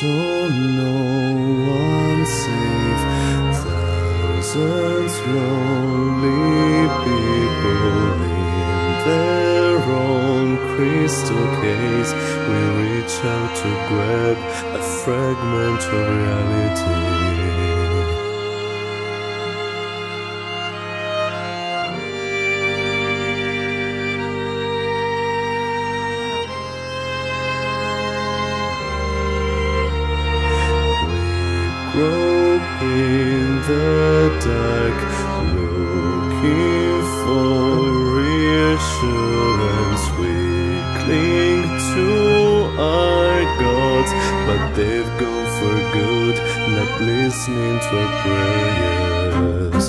so no one's safe. Thousands lonely people in their own crystal case. We reach out to grab a fragment of reality. In the dark, looking for reassurance, we cling to our gods, but they've gone for good, not listening to our prayers.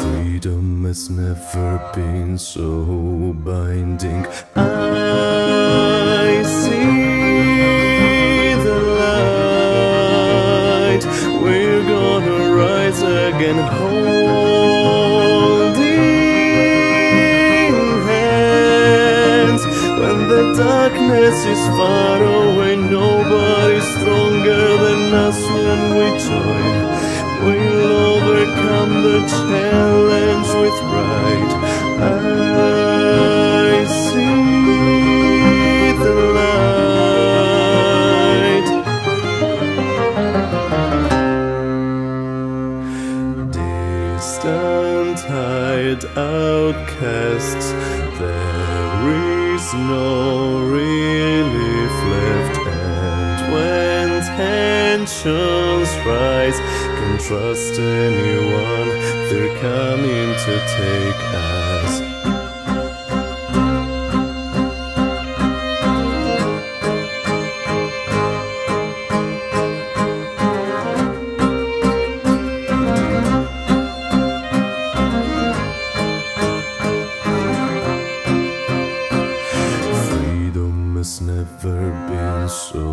Freedom has never been so binding. I see the light. We're gonna rise again, holding hands. When the darkness is far away, nobody's stronger than us. When we join, we'll overcome the challenge with pride. I see the light. Distant, eyed outcasts, there is no relief left. And when tensions rise, can't trust anyone, they're coming to take us. Freedom has never been so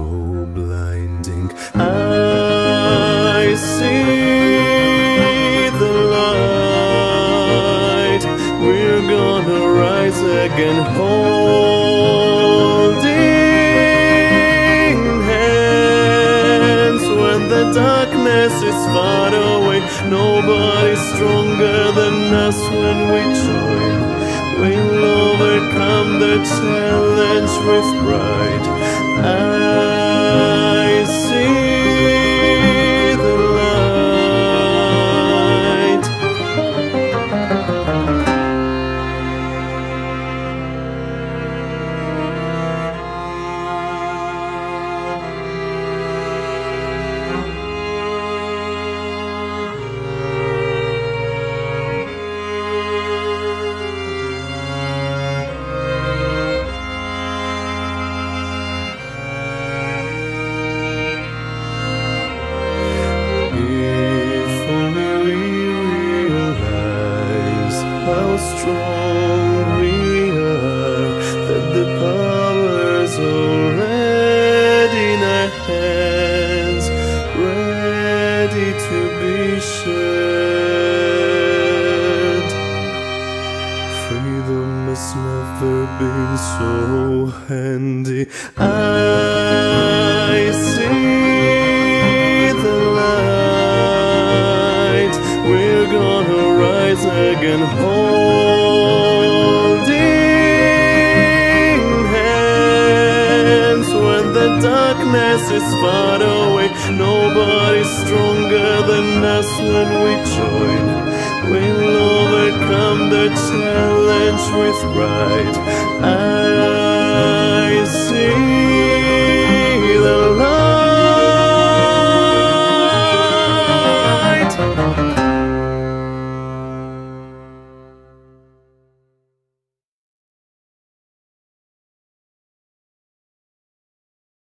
blinding. I see the light. We're gonna rise again, holding hands. When the darkness is far away, nobody's stronger than us. When we join, we'll overcome the challenge with pride. I see. How strong we are, that the power's already in our hands, ready to be shared. Freedom has never been so handy. I see the light. We're gonna rise again, holding hands. When the darkness is far away, nobody's stronger than us. When we join, we'll overcome the challenge with pride.